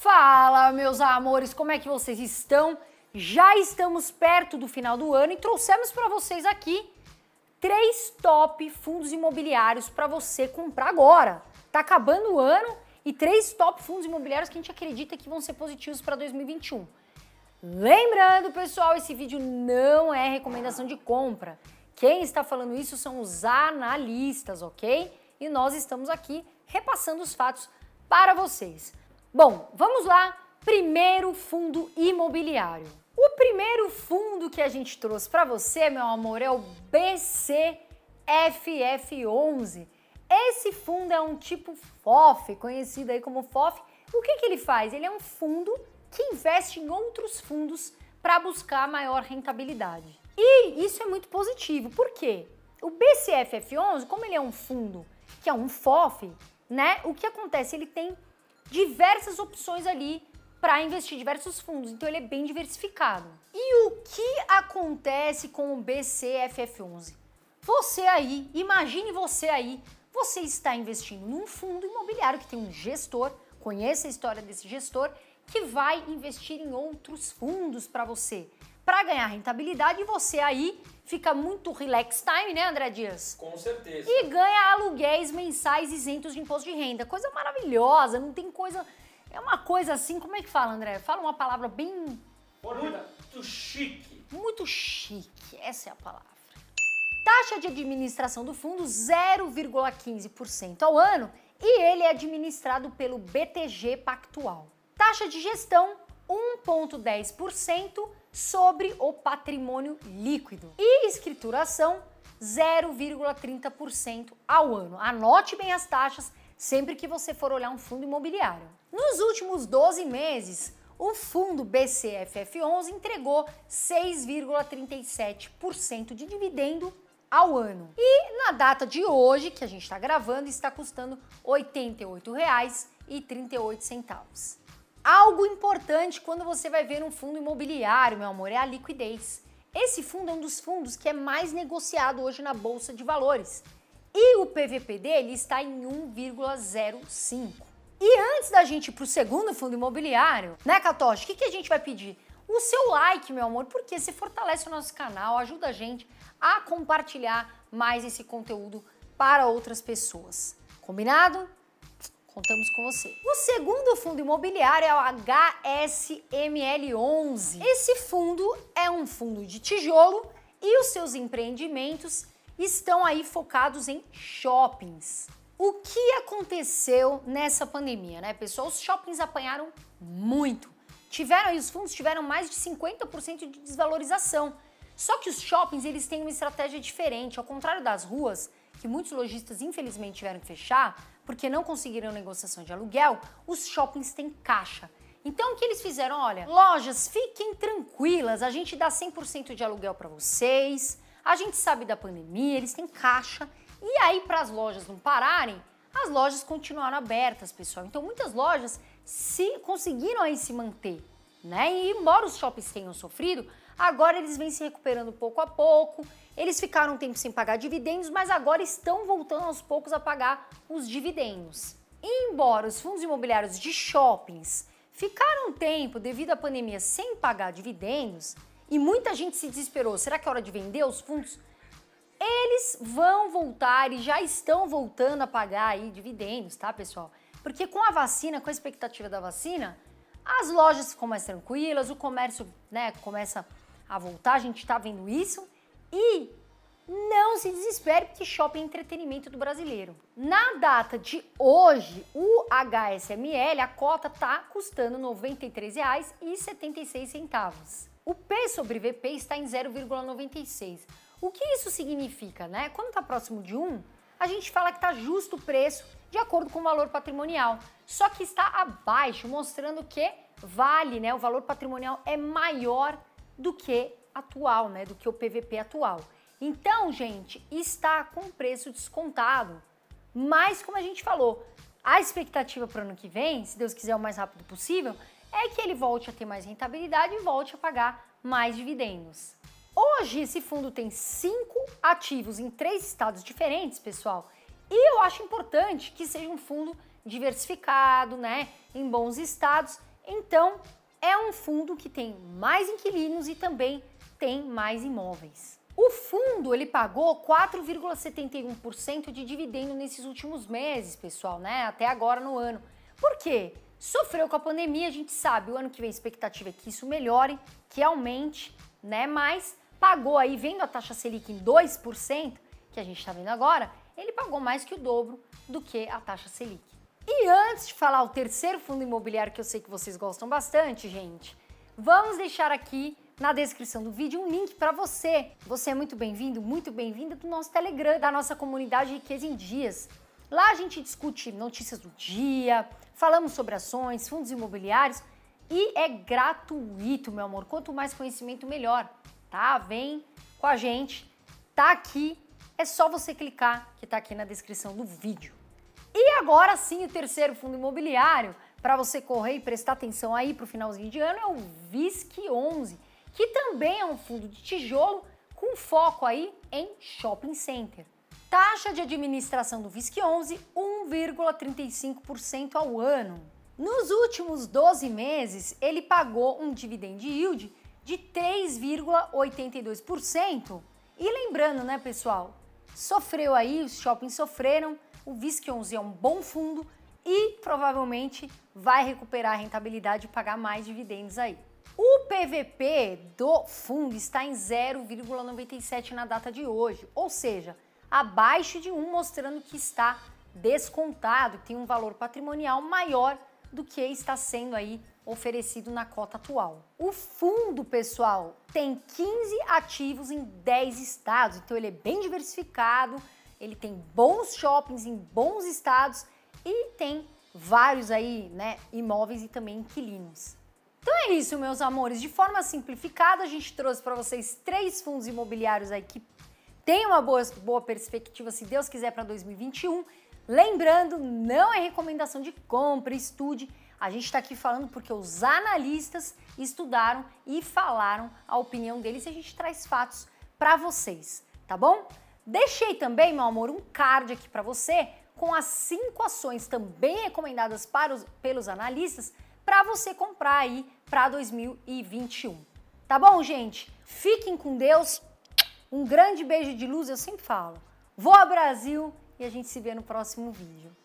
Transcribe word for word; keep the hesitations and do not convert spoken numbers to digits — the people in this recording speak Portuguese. Fala, meus amores, como é que vocês estão? Já estamos perto do final do ano e trouxemos para vocês aqui três top fundos imobiliários para você comprar agora. Tá acabando o ano e três top fundos imobiliários que a gente acredita que vão ser positivos para dois mil e vinte e um. Lembrando, pessoal, esse vídeo não é recomendação de compra. Quem está falando isso são os analistas, ok? E nós estamos aqui repassando os fatos para vocês. Bom, vamos lá. Primeiro fundo imobiliário. O primeiro fundo que a gente trouxe para você, meu amor, é o B C F F onze. Esse fundo é um tipo F O F, conhecido aí como F O F. O que que ele faz? Ele é um fundo que investe em outros fundos para buscar maior rentabilidade. E isso é muito positivo, por quê? O B C F F onze, como ele é um fundo que é um F O F, né? O que acontece? Ele tem diversas opções ali para investir, diversos fundos, então ele é bem diversificado. E o que acontece com o B C F F onze? Você aí, imagine você aí, você está investindo num fundo imobiliário que tem um gestor, conheça a história desse gestor, que vai investir em outros fundos para você, para ganhar rentabilidade, e você aí fica muito relax time, né, André Dias? Com certeza. E ganha aluguéis mensais isentos de imposto de renda. Coisa maravilhosa, não tem coisa... É uma coisa assim, como é que fala, André? Fala uma palavra bem... Muito chique. Muito chique, essa é a palavra. Taxa de administração do fundo zero vírgula quinze por cento ao ano e ele é administrado pelo B T G Pactual. Taxa de gestão um vírgula dez por cento sobre o patrimônio líquido e escrituração zero vírgula trinta por cento ao ano. Anote bem as taxas sempre que você for olhar um fundo imobiliário. Nos últimos doze meses, o fundo B C F F onze entregou seis vírgula trinta e sete por cento de dividendo ao ano. E na data de hoje, que a gente está gravando, está custando oitenta e oito reais e trinta e oito centavos. Algo importante quando você vai ver um fundo imobiliário, meu amor, é a liquidez. Esse fundo é um dos fundos que é mais negociado hoje na Bolsa de Valores. E o P V P dele está em um vírgula zero cinco. E antes da gente ir para o segundo fundo imobiliário, né, Catochi, o que, que a gente vai pedir? O seu like, meu amor, porque você fortalece o nosso canal, ajuda a gente a compartilhar mais esse conteúdo para outras pessoas. Combinado? Contamos com você. O segundo fundo imobiliário é o H S M L onze. Esse fundo é um fundo de tijolo e os seus empreendimentos estão aí focados em shoppings. O que aconteceu nessa pandemia, né, pessoal? Os shoppings apanharam muito. Tiveram aí, os fundos tiveram mais de cinquenta por cento de desvalorização. Só que os shoppings, eles têm uma estratégia diferente. Ao contrário das ruas, que muitos lojistas infelizmente tiveram que fechar, porque não conseguiram negociação de aluguel, os shoppings têm caixa. Então o que eles fizeram? Olha, lojas, fiquem tranquilas, a gente dá cem por cento de aluguel para vocês, a gente sabe da pandemia, eles têm caixa. E aí, para as lojas não pararem, as lojas continuaram abertas, pessoal. Então muitas lojas se conseguiram aí se manter, né? E embora os shoppings tenham sofrido, agora eles vêm se recuperando pouco a pouco. Eles ficaram um tempo sem pagar dividendos, mas agora estão voltando aos poucos a pagar os dividendos. E embora os fundos imobiliários de shoppings ficaram um tempo, devido à pandemia, sem pagar dividendos, e muita gente se desesperou, será que é hora de vender os fundos? Eles vão voltar e já estão voltando a pagar aí dividendos, tá, pessoal? Porque com a vacina, com a expectativa da vacina, as lojas ficam mais tranquilas, o comércio, né, começa a voltar, a gente tá vendo isso. E não se desespere, porque shopping é entretenimento do brasileiro. Na data de hoje, o H S M L, a cota está custando noventa e três reais e setenta e seis centavos. O P sobre V P está em zero vírgula noventa e seis. O que isso significa, né? Quando está próximo de um, a gente fala que está justo o preço de acordo com o valor patrimonial. Só que está abaixo, mostrando que vale, né? O valor patrimonial é maior do que atual, né, do que o P V P atual. Então, gente, está com preço descontado. Mas, como a gente falou, a expectativa para o ano que vem, se Deus quiser o mais rápido possível, é que ele volte a ter mais rentabilidade e volte a pagar mais dividendos. Hoje, esse fundo tem cinco ativos em três estados diferentes, pessoal. E eu acho importante que seja um fundo diversificado, né, em bons estados. Então, é um fundo que tem mais inquilinos e também tem mais imóveis. O fundo, ele pagou quatro vírgula setenta e um por cento de dividendo nesses últimos meses, pessoal, né, até agora no ano. Por quê? Sofreu com a pandemia, a gente sabe, o ano que vem a expectativa é que isso melhore, que aumente, né, mas pagou aí, vendo a taxa Selic em dois por cento, que a gente tá vendo agora, ele pagou mais que o dobro do que a taxa Selic. E antes de falar o terceiro fundo imobiliário, que eu sei que vocês gostam bastante, gente, vamos deixar aqui na descrição do vídeo um link para você. Você é muito bem-vindo, muito bem-vinda do nosso Telegram, da nossa comunidade Riqueza em Dias. Lá a gente discute notícias do dia, falamos sobre ações, fundos imobiliários e é gratuito, meu amor. Quanto mais conhecimento, melhor, tá? Vem com a gente, tá aqui. É só você clicar que tá aqui na descrição do vídeo. E agora sim, o terceiro fundo imobiliário, para você correr e prestar atenção aí pro finalzinho de ano, é o V I S C onze, que também é um fundo de tijolo com foco aí em shopping center. Taxa de administração do V I S C onze, um vírgula trinta e cinco por cento ao ano. Nos últimos doze meses, ele pagou um dividend yield de três vírgula oitenta e dois por cento. E lembrando, né, pessoal, sofreu aí, os shoppings sofreram, o V I S C onze é um bom fundo e provavelmente vai recuperar a rentabilidade e pagar mais dividendos aí. O P V P do fundo está em zero vírgula noventa e sete na data de hoje, ou seja, abaixo de um, mostrando que está descontado, que tem um valor patrimonial maior do que está sendo aí oferecido na cota atual. O fundo, pessoal, tem quinze ativos em dez estados, então ele é bem diversificado, ele tem bons shoppings em bons estados e tem vários aí, né, imóveis e também inquilinos. Então é isso, meus amores, de forma simplificada a gente trouxe para vocês três fundos imobiliários aí que tem uma boa, boa perspectiva, se Deus quiser, para dois mil e vinte e um. Lembrando, não é recomendação de compra, estude. A gente está aqui falando porque os analistas estudaram e falaram a opinião deles e a gente traz fatos para vocês, tá bom? Deixei também, meu amor, um card aqui para você com as cinco ações também recomendadas para os, pelos analistas para você comprar aí para dois mil e vinte e um. Tá bom, gente? Fiquem com Deus. Um grande beijo de luz, eu sempre falo. Voa Brasil e a gente se vê no próximo vídeo.